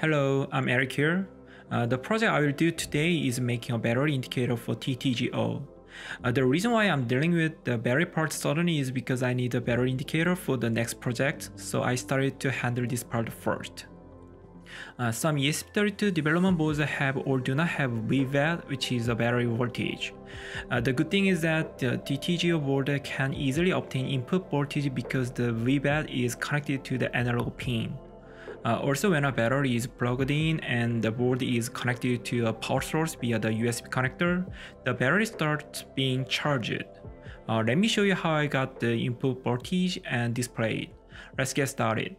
Hello, I'm Eric here. The project I will do today is making a battery indicator for TTGO. The reason why I'm dealing with the battery part suddenly is because I need a battery indicator for the next project, so I started to handle this part first. Some ESP32 development boards have or do not have Vbat, which is a battery voltage. The good thing is that the TTGO board can easily obtain input voltage because the Vbat is connected to the analog pin. Also, when a battery is plugged in and the board is connected to a power source via the USB connector, the battery starts being charged. Let me show you how I got the input voltage and display it. Let's get started.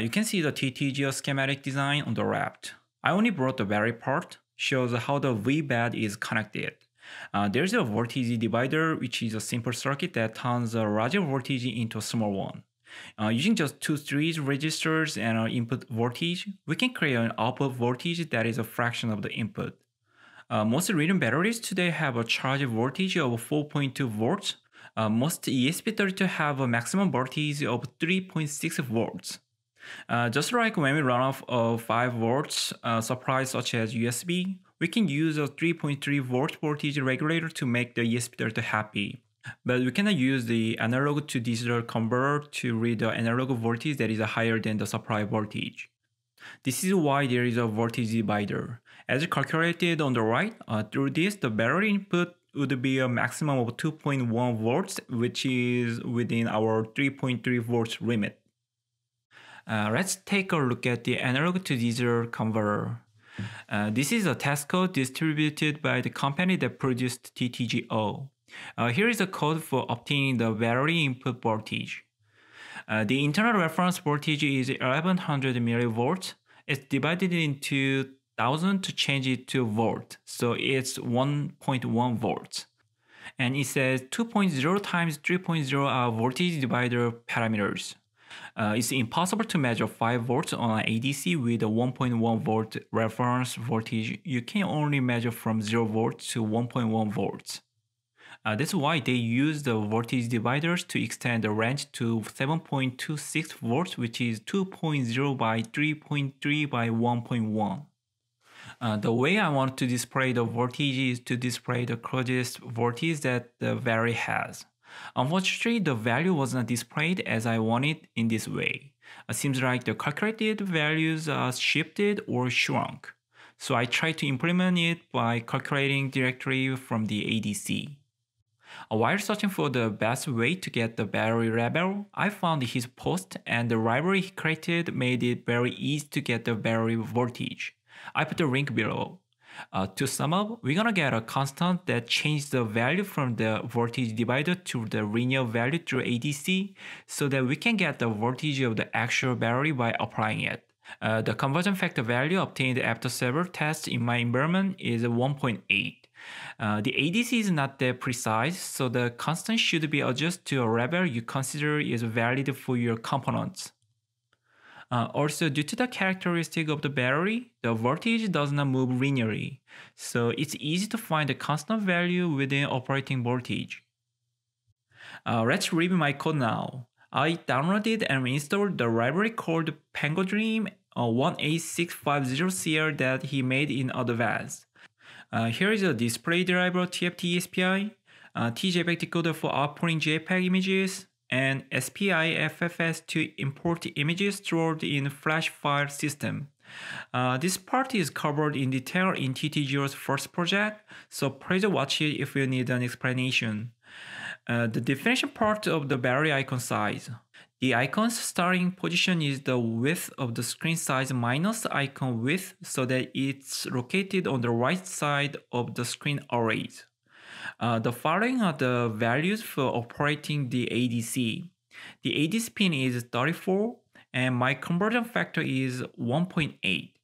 You can see the TTGO schematic design on the left. I only brought the battery part, shows how the Vbat is connected. There's a voltage divider, which is a simple circuit that turns a larger voltage into a small one. Using just two series registers and an input voltage, we can create an output voltage that is a fraction of the input. Most lithium batteries today have a charge voltage of 4.2 volts. Most ESP32 have a maximum voltage of 3.6 volts. Just like when we run off of 5 volts supplies such as USB, we can use a 3.3 volt voltage regulator to make the ESP32 happy. But we cannot use the analog to digital converter to read the analog voltage that is higher than the supply voltage. This is why there is a voltage divider. As calculated on the right, through this the battery input would be a maximum of 2.1 volts, which is within our 3.3 volts limit. Let's take a look at the analog to digital converter. This is a test code distributed by the company that produced TTGO. Here is a code for obtaining the battery input voltage. The internal reference voltage is 1100 millivolts. It's divided into 1000 to change it to volt, so it's 1.1 volts. And it says 2.0 times 3.0 are voltage divider parameters. It's impossible to measure 5 volts on an ADC with a 1.1 volt reference voltage. You can only measure from 0 volts to 1.1 volts. That's why they use the voltage dividers to extend the range to 7.26 volts, which is 2.0 by 3.3 by 1.1. The way I want to display the voltage is to display the closest voltage that the battery has. Unfortunately, the value was not displayed as I wanted in this way. It seems like the calculated values are shifted or shrunk. So I tried to implement it by calculating directly from the ADC. While searching for the best way to get the battery label, I found his post and the library he created made it very easy to get the battery voltage. I put the link below. To sum up, we're gonna get a constant that changes the value from the voltage divider to the linear value through ADC so that we can get the voltage of the actual battery by applying it. The conversion factor value obtained after several tests in my environment is 1.8. The ADC is not that precise, so the constant should be adjusted to a level you consider is valid for your components. Also, due to the characteristic of the battery, the voltage does not move linearly, so it's easy to find a constant value within operating voltage. Let's review my code now. I downloaded and installed the library called PangoDream18650CR that he made in advance. Here is a display driver TFT SPI, TJPEG decoder for outputting JPEG images, and SPIFFS to import images stored in flash file system. This part is covered in detail in TTGO's first project, so please watch it if you need an explanation. The definition part of the battery icon size. The icon's starting position is the width of the screen size minus icon width so that it's located on the right side of the screen arrays. The following are the values for operating the ADC. The ADC pin is 34 and my conversion factor is 1.8,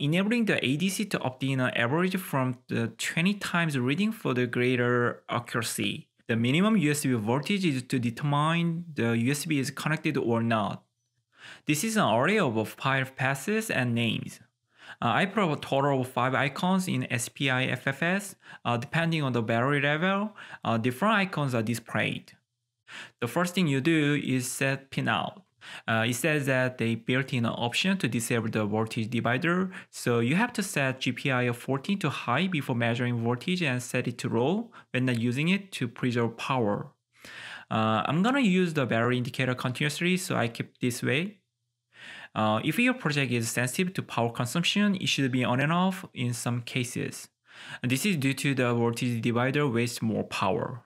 enabling the ADC to obtain an average from the 20 times reading for the greater accuracy. The minimum USB voltage is to determine the USB is connected or not. This is an array of 5 passes and names. I put a total of 5 icons in SPIFFS. Depending on the battery level, different icons are displayed. The first thing you do is set pin out. It says that they built in an option to disable the voltage divider, so you have to set GPIO 14 to high before measuring voltage and set it to low when not using it to preserve power. I'm gonna use the battery indicator continuously, so I keep this way. If your project is sensitive to power consumption, it should be on and off in some cases. This is due to the voltage divider wastes more power.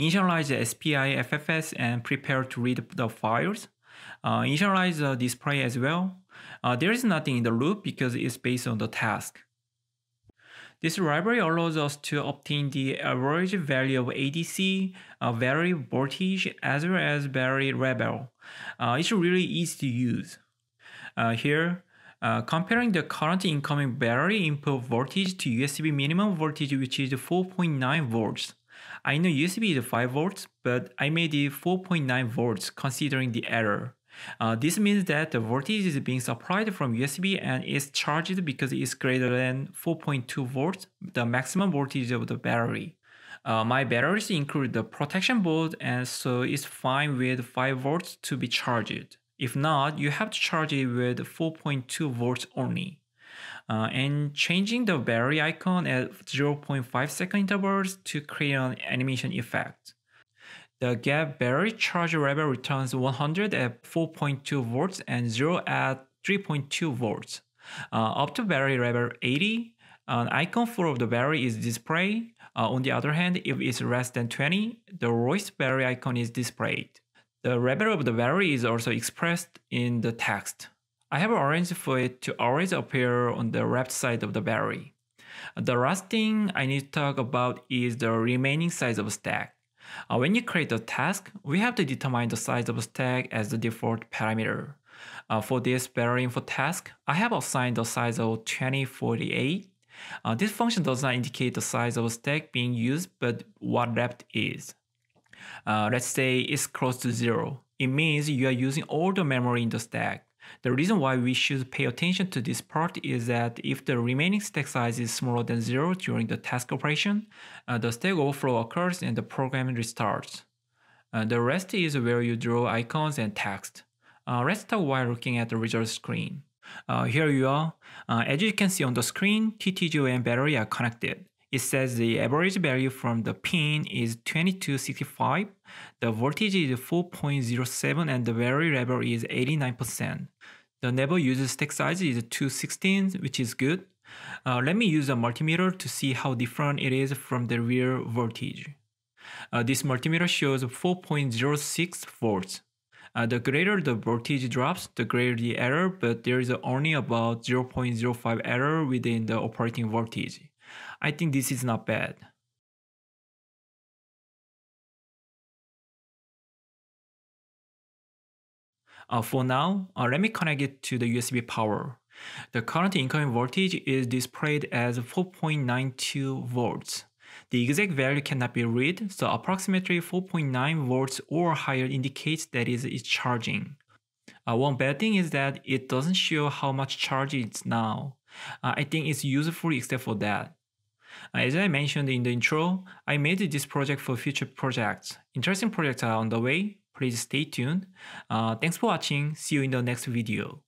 Initialize the SPI FFS and prepare to read the files. Initialize the display as well. There is nothing in the loop because it's based on the task. This library allows us to obtain the average value of ADC, battery voltage, as well as battery level. It's really easy to use. Here, comparing the current incoming battery input voltage to USB minimum voltage, which is 4.9 volts. I know USB is 5 volts, but I made it 4.9 volts considering the error. This means that the voltage is being supplied from USB and is charged because it's greater than 4.2 volts, the maximum voltage of the battery. My batteries include the protection board, and so it's fine with 5 volts to be charged. If not, you have to charge it with 4.2 volts only. And changing the battery icon at 0.5 second intervals to create an animation effect. The gap battery charge level returns 100 at 4.2 volts and 0 at 3.2 volts. Up to battery level 80, an icon for the battery is displayed. On the other hand, if it's less than 20, the lowest battery icon is displayed. The level of the battery is also expressed in the text. I have arranged for it to always appear on the left side of the battery. The last thing I need to talk about is the remaining size of stack. When you create a task, we have to determine the size of stack as the default parameter. For this battery info task, I have assigned the size of 2048. This function does not indicate the size of stack being used, but what left is. Let's say it's close to 0. It means you are using all the memory in the stack. The reason why we should pay attention to this part is that if the remaining stack size is smaller than 0 during the task operation, the stack overflow occurs and the program restarts. The rest is where you draw icons and text. Let's talk while looking at the result screen. Here you are. As you can see on the screen, TTGO and battery are connected. It says the average value from the pin is 2265, the voltage is 4.07, and the battery level is 89%. The never used stack size is 216, which is good. Let me use a multimeter to see how different it is from the real voltage. This multimeter shows 4.06 volts. The greater the voltage drops, the greater the error, but there is only about 0.05 error within the operating voltage. I think this is not bad. For now, let me connect it to the USB power. The current incoming voltage is displayed as 4.92 volts. The exact value cannot be read, so approximately 4.9 volts or higher indicates that it is charging. One bad thing is that it doesn't show how much charge it's now. I think it's useful except for that. As I mentioned in the intro, I made this project for future projects. Interesting projects are on the way. Please stay tuned. Thanks for watching. See you in the next video.